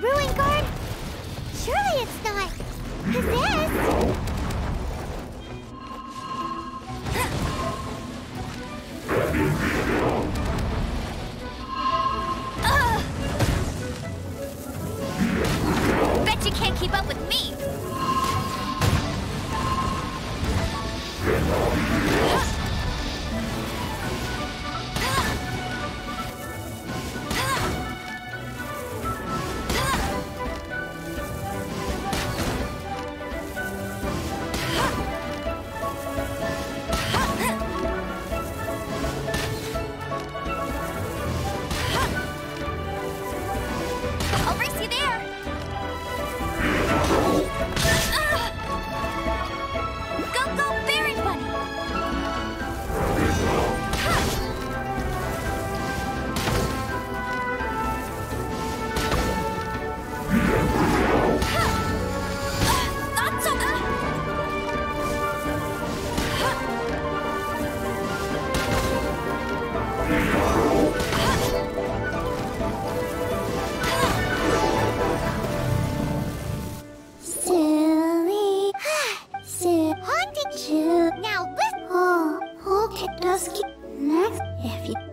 Ruin guard? Surely it's not possessed. Bet you can't keep up with me. Now, listen. Oh, okay, does next if you.